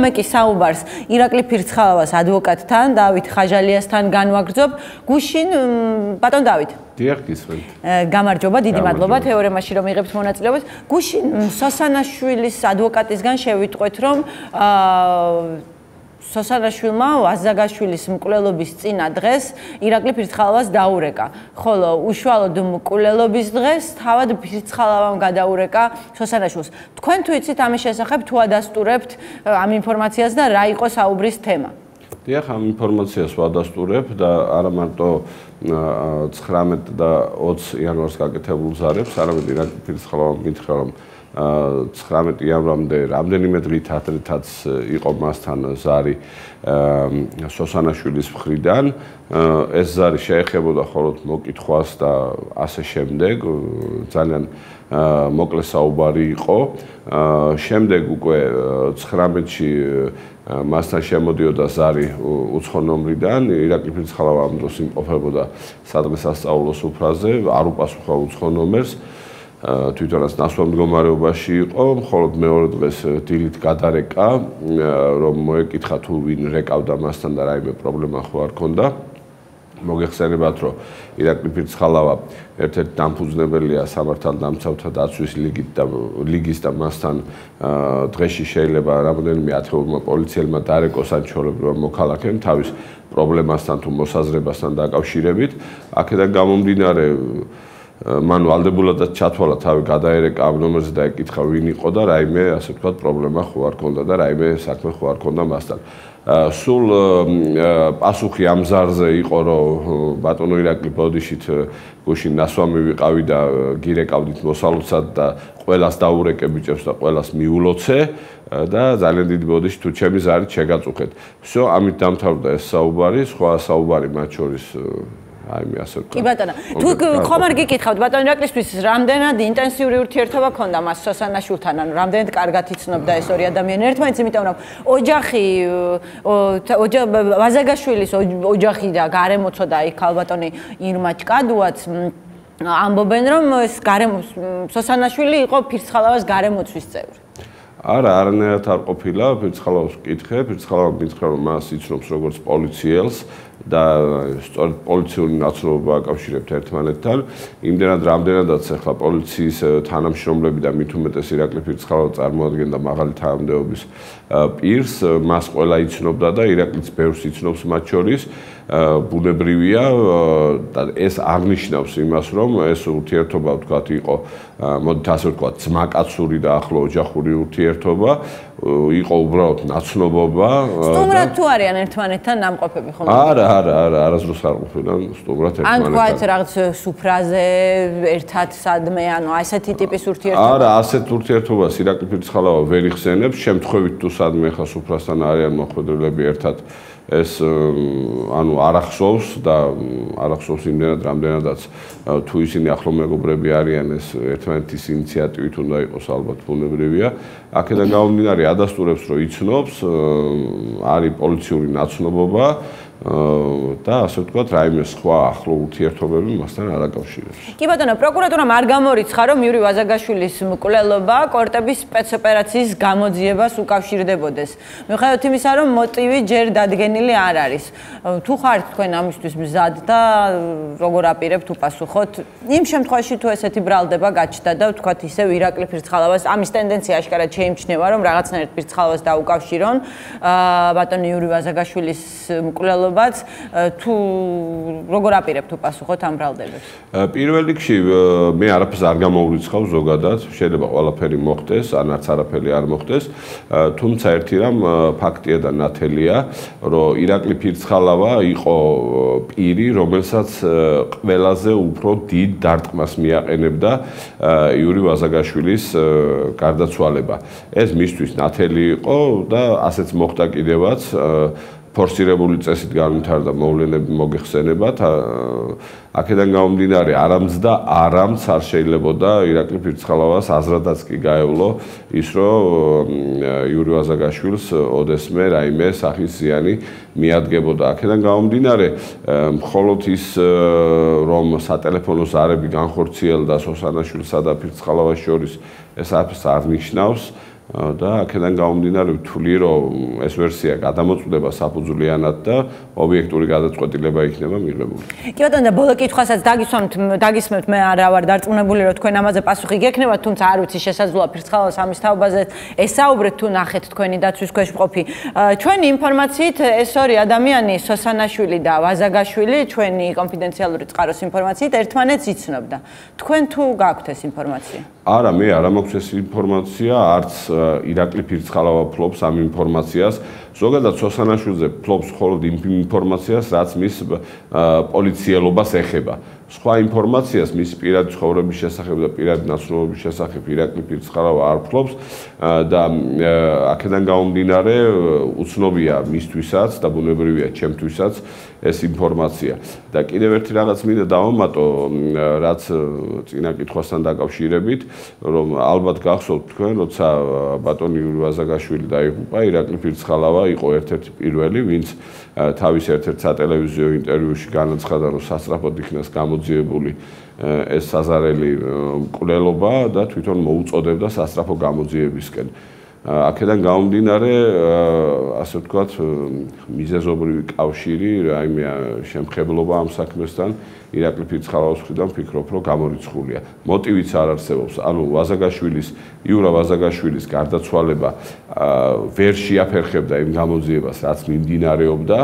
Მეკი საუბარს ირაკლი ფირცხალავას ადვოკატთან, დავით ხაჟალიასთან განვაგრძობ. Გუშინ, ბატონ დავით. Დიახ, გისმენთ. გამარჯობა, დიდი მადლობა თეორემაში რომ იღებთ მონაწილეობას. Გუშინ სოსანაშვილის ადვოკატისგან შევიტყვეთ, რომ სოსანაშვილმა ვაზაგაშვილის მკვლელობის წინა დღეს ირაკლი ფირცხალავას დაურეკა. ხოლო უშუალოდ მკვლელობის დღეს თავად ფირცხალავამ გადაურეკა სოსანაშვილს. თქვენ თუ იცით ამის შესახებ, თუ ადასტურებთ ამ ინფორმაციას და რა იყო საუბრის თემა? Დიახ, ამ ინფორმაციას ვადასტურებ და არა მარტო 19 და 20 იანვარს გაკეთებულ ზარებს, არამედ ირაკლი ფირცხალავამ გითხრა, რომ 19 იანვრამდე რამდენიმე დღით ადრეთაც იყო მასთან ზარი სოსანაშვილის მხრიდან. ეს ზარი შეეხებოდა მხოლოდ მოკითხვას და ასე შემდეგ, ძალიან მოკლე საუბარი იყო. შემდეგ უკვე 19-ში მასთან შემოდიოდა ზარი უცხო ნომრიდან. ირაკლი ფირცხალავა ამ დროს იმყოფებოდა სადღესასწაულოს უფრაზე, არ უპასუხა უცხო ნომერს. თვითონაც ნასვამ მდგომარეობაში იყო, მხოლოდ მეორე დღეს დილით გადარეკა, რომ მოეკითხა თუ ვინ რეკავდა მასთან და რაიმე პრობლემა ხო არ ქონდა. მოგეხსენებათ, რომ ირაკლი ფირცხალავა ერთ-ერთი დამფუძნებელია სამართალდამცავთა დაცვის ლიგის და მასთან დღეში შეიძლება რამდენიმე 10-მა პოლიციელმა დარეკოს ან ჩვეულებრივმა მოქალაქემ თავის პრობლემასთან თუ მოსაზრებასთან დაკავშირებით. აქედან გამომდინარე მან ვალდებულადაც ჩათვალა თავი გადაერეკა ამ ნომერზე და ეკითხა ვინ იყო და რაიმე ასე ვთქვათ პრობლემა ხო არ ქონდა და რაიმე საქმე ხო არ ქონდა მასთან. სულ პასუხი ამ ზარზე იყო, რომ ბატონო ირაკლი ბოდიშით გუშინ ნასვამი ვიყავი და გირეკავდით მოსალოცად და ყველას დაურეკე ბიჭებს და ყველას მიულოცე და ძალიან დიდი ბოდიში თუ ჩემი ზარით შეგაწუხეთ. всё, ამით დამთავრდა ეს საუბარი, სხვა საუბარი მათ შორის კი ბატონო, თუ ხომ არ გიკითხავთ, ბატონ ირაკლისთვის რამდენად ინტენსიური ურთიერთობა ქონდა მას სოსანაშვილთან, ანუ რამდენად კარგად იცნობდა ეს ორი ადამიანი ერთმანეთს, იმიტომ რომ ვაზაგაშვილის ოჯახი და გარემოცოდა იქ ალბატონი ირმა ჭკადუაც ამბობენ, რომ ეს სოსანაშვილი იყო ფირცხალავას გარემოცვის წევრი. არა, არანაირად არ ყოფილა, ფირცხალავას ვკითხე, ფირცხალავამ მითხრა, რომ მას იცნობს როგორც პოლიციელს და სწორედ პოლიციური ნაცნობობა აკავშირებთ ერთმანეთთან. იმდენად რამდენადაც ახლა პოლიციის თანამშრომლები და მით უმეტეს ირაკლი ფირცხალავა წარმოადგენდა მაღალი თანამდებობის პირს, მას ყველა იცნობდა და ირაკლიც ბევრს იცნობს მათ შორის. ბუნებრივია და ეს აღნიშნავს იმას, რომ ეს ურთიერთობა ვთქვათ იყო, მოდით ასე ვთქვათ, ძმაკაცური და ახლო ოჯახური ურთიერთობა, იყო უბრალოდ ნაცნობობა. სტუმრად თუ არიან ერთმანეთთან ნამყოფები ხოლმე? არა, არასდროს არ ყოფილან სტუმრად ერთმანეთთან. ან თქვათ რაღაც სუფრაზე ერთად სადმე, ანუ ასეთი ტიპის ურთიერთობა? არა, ასეთ ურთიერთობას ირაკლი ფირცხალავა ვერ იხსენებს, შემთხვევით თუ სადმე ხა სუფრასთან არიან მოხვედრილები ერთად ეს ანუ არ ახსოვს იმდენად რამდენადაც თუ ისინი ახლო მეგობრები არიან ეს ერთმანეთის ინიციატივით უნდა იყოს ალბათ ბუნებრივია. აქედან გამომდინარე ადასტურებს რომ იცნობს, არის პოლიციური ნაცნობობა და ასე ვთქვათ რაიმე სხვა ახლო ურთიერთობები მასთან არ აკავშირებს. კი ბატონო, პროკურატურამ არ გამორიცხა, რომ იური ვაზაგაშვილის მკვლელობა კორტების სპეცოპერაციის გამოძიებას უკავშირდებოდეს. მიუხედავად იმისა, რომ მოტივი ჯერ დადგენილი არ არის. თუ ხართ თქვენ ამისთვის მზად და როგორ აპირებთ უპასუხოთ? იმ შემთხვევაში თუ ესეთი ბრალდება გაჩნდა და ვთქვათ ისევ ირაკლი ფირცხალავას ამის ტენდენცია აშკარად შეიმჩნევა, რომ რაღაცნაირად ფირცხალავას დაუკავშირონ ბატონი იური ვაზაგაშვილის მკვლელობა თუ როგორ აპირებთ უპასუხოთ ამ ბრალდებებს? პირველ რიგში მე არაფერს არ გამოურიცხავ ზოგადად, შეიძლება ყველაფერი მოხდეს, ან არც არაფერი არ მოხდეს, თუმცა ერთი რამ ფაქტია და ნათელია, რომ ირაკლი ფირცხალავა იყო პირი, რომელსაც ყველაზე უფრო დიდ დარტყმას მიაყენებდა იური ვაზაგაშვილის გარდაცვალება. ეს მისთვის ნათელი იყო და ასეც მოხდა კიდევაც. ფორსირებული წესით განვითარდა მოვლენები, მოგეხსენებათ. აქედან გამომდინარე არამც არ შეიძლებოდა ირაკლი ფირცხალავას აზრადაც კი გაევლო ის, რომ იური ვაზაგაშვილს ოდესმე რაიმე სახის ზიანი მიადგებოდა. აქედან გამომდინარე მხოლოდ ის, რომ სატელეფონო ზარები განხორციელდა სოსანაშვილსა და ფირცხალავას შორის, ეს არაფერს არ ნიშნავს. და აქედან გამომდინარე ვთვლი, რომ ეს ვერსია გადამოწდება საფუძვლიანად და ობიექტური გადაწყვეტილება იქნება მიღებული. Კი ბატონო, ბოლო კითხვასაც დაგისმევთ, მე არა ვარ დარწმუნებული, რომ თქვენ ამაზე პასუხი გეკნებათ, თუმცა არ ვიცი, შესაძლოა ფირცხალავას ამის თაობაზე ესაუბრეთ თუ ნახეთ თქვენი დაცვის ქვეშ მყოფი. Ჩვენი ინფორმაციით ეს ორი ადამიანი, სოსანაშვილი და ვაზაგაშვილი, ჩვენი კონფიდენციალური წყაროს ინფორმაციით ერთმანეთს იცნობდა. თქვენ თუ გაქვთ ეს ინფორმაცია? Არა, მე არ მაქვს ეს ინფორმაცია, არც ირაკლი ფირცხალავა ფლობს ამ ინფორმაციას. ზოგადად სოსანაშვილზე ფლობს მხოლოდ იმ ინფორმაციას, რაც მის პოლიციელობას ეხება. სხვა ინფორმაციას მის პირადი ცხოვრების შესახებ და პირადი ნაცნობების შესახებ ირაკლი ფირცხალავა არ ფლობს და აქედან გამომდინარე უცნობია მისთვისაც და ბუნებრივია ჩემთვისაც ეს ინფორმაცია. და კიდევ ერთი რაღაც მინდა დავამატო, რაც წინა კითხვასთან დაკავშირებით, რომ ალბათ გახსოვთ თქვენ, როცა ბატონი იური ვაზაგაშვილი დაიღუპა, ირაკლი ფირცხალავა იყო ერთ-ერთი პირველი, ვინც თავის ერთ-ერთ სატელევიზიო ინტერვიუში განაცხადა, რომ სასწრაფოდ იქნას გამოძიებული ეს საზარელი მკვლელობა და თვითონ მოუწოდებდა სასწრაფო გამოძიებისკენ. აქედან გამომდინარე, ასე ვთქვათ, მიზეზობრივი კავშირი, რაიმე შემხებლობა ამ საქმესთან ირაკლი ფირცხალავის მხრიდან ვფიქრობ, რომ გამორიცხულია. მოტივიც არ არსებობს. ანუ იური ვაზაგაშვილის გარდაცვალება ვერ შეაფერხებდა იმ გამოძიებას, რაც მიმდინარეობდა,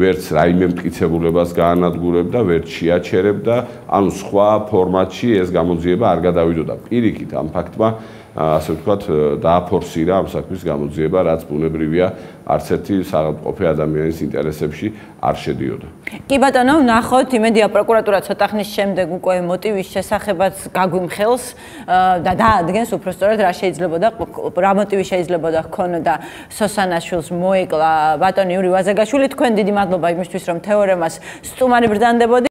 ვერც რაიმე მტკიცებულებას გაანადგურებდა, ვერც შეაჩერებდა, ანუ სხვა ფორმატში ეს გამოძიება არ გადავიდოდა. პირიქით, ამ ფაქტმა ასე ვთქვათ, დააფორსირა ამ საქმის გამოძიება, რაც ბუნებრივია არც ერთი საღამოყოფე ადამიანის ინტერესებში არ შედიოდა. კი ბატონო, ნახოთ, იმედია პროკურატურა ცოტა ხნის შემდეგ უკვე მოტივის შესახებაც გაგვიმხელს და დაადგენს უფრო სწორად რა შეიძლებოდა, რა მოტივი შეიძლებოდა ჰქონოდა სოსანაშვილს მოეკლა ბატონი იური ვაზაგაშვილი. თქვენ დიდი მადლობა იმისთვის, რომ თეორემას სტუმარი ბრწყინდებოდი.